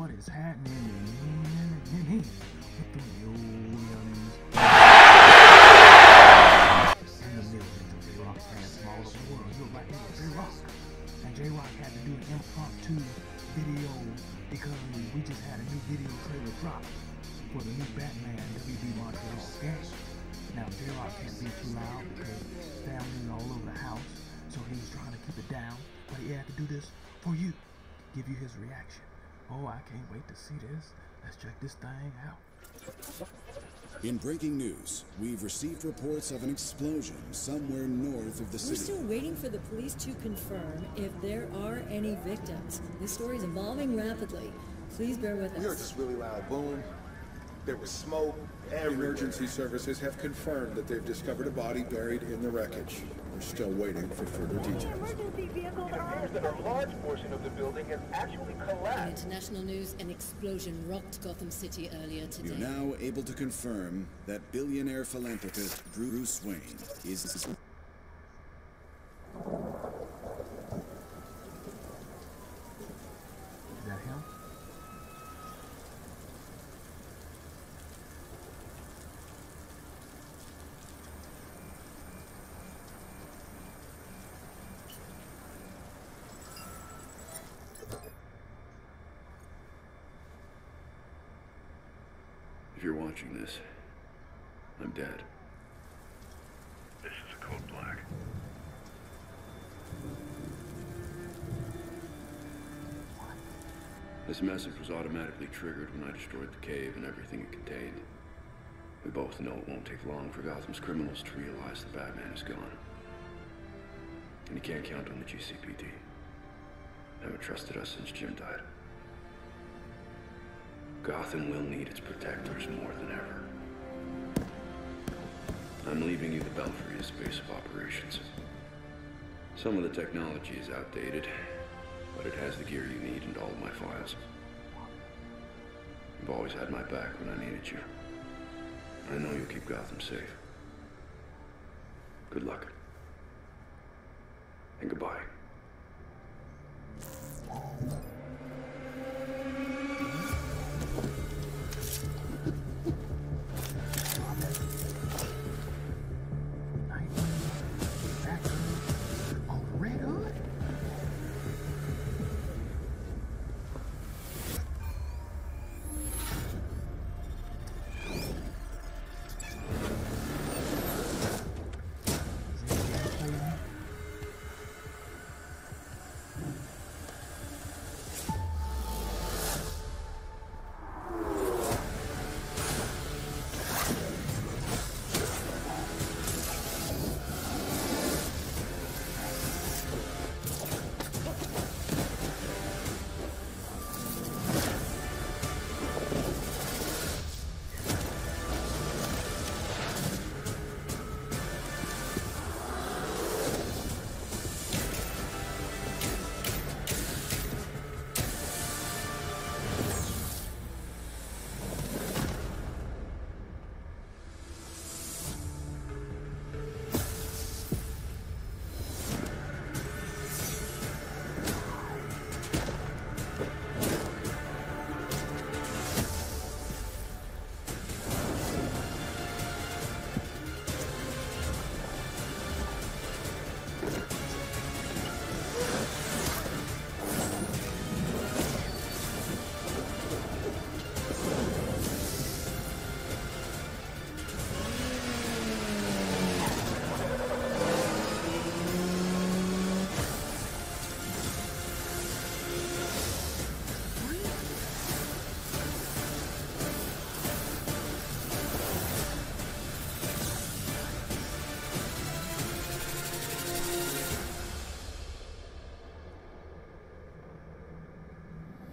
What is happening? What the in the middle of the J-Rocc fans from all over the world, you're right now, J-Rocc. And J-Rocc had to do an impromptu video because we just had a new video trailer drop for the new Batman WB Montreal game. Now J-Rocc can't be too loud because family all over the house, so he was trying to keep it down, but he had to do this for you, give you his reaction. Oh, I can't wait to see this. Let's check this thing out. In breaking news, we've received reports of an explosion somewhere north of the city. We're still waiting for the police to confirm if there are any victims. This story is evolving rapidly. Please bear with us. We heard this really loud boom. There was smoke everywhere. Emergency services have confirmed that they've discovered a body buried in the wreckage. We're still waiting for further details. Emergency vehicles are... It appears that a large portion of the building has actually collapsed. In international news, an explosion rocked Gotham City earlier today. You're now able to confirm that billionaire philanthropist Bruce Wayne is... If you're watching this, I'm dead. This is a code black. This message was automatically triggered when I destroyed the cave and everything it contained. We both know it won't take long for Gotham's criminals to realize the Batman is gone. And you can't count on the GCPD. They haven't trusted us since Jim died. Gotham will need its protectors more than ever. I'm leaving you the Belfry as base of operations. Some of the technology is outdated, but it has the gear you need and all of my files. You've always had my back when I needed you. I know you'll keep Gotham safe. Good luck. And goodbye.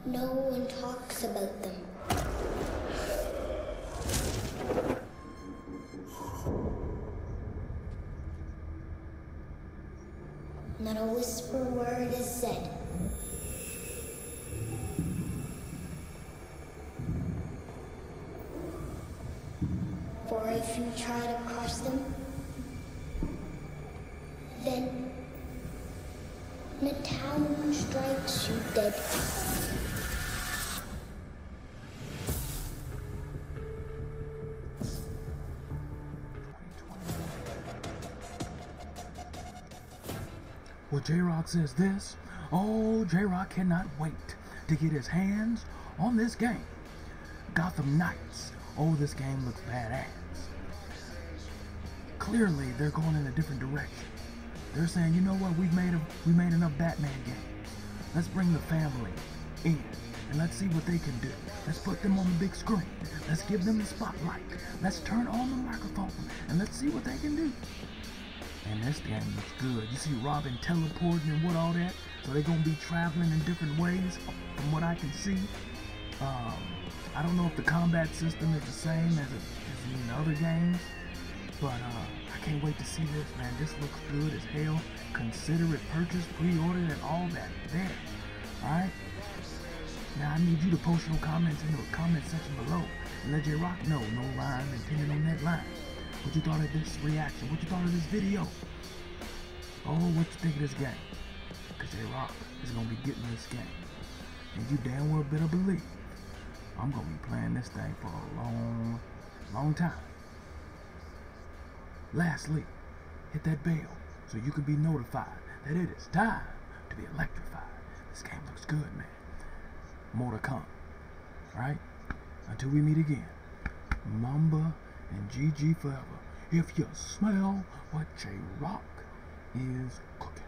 No one talks about them. Not a whisper word is said. For if you try to cross them, then the town strikes you dead. J-Rocc says this. Oh, J-Rocc cannot wait to get his hands on this game. Gotham Knights. Oh, this game looks badass. Clearly, they're going in a different direction. They're saying, you know what, we made enough Batman games. Let's bring the family in, and let's see what they can do. Let's put them on the big screen. Let's give them the spotlight. Let's turn on the microphone, and let's see what they can do. And this game looks good. You see Robin teleporting and what all that. So they're going to be traveling in different ways, from what I can see. I don't know if the combat system is the same as in the other games. But I can't wait to see this, man. This looks good as hell. Consider it purchased, pre-ordered, and all that there. Alright? Now I need you to post your comments in the comment section below. And let J-Rocc know, no rhyme intended on that line. What you thought of this reaction? What you thought of this video? Oh, what you think of this game? Because J-Rocc is going to be getting this game. And you damn well better believe I'm going to be playing this thing for a long, long time. Lastly, hit that bell so you can be notified that it is time to be electrified. This game looks good, man. More to come. Alright? Until we meet again. Mamba and GG forever. If you smell what J-Rocc is cooking.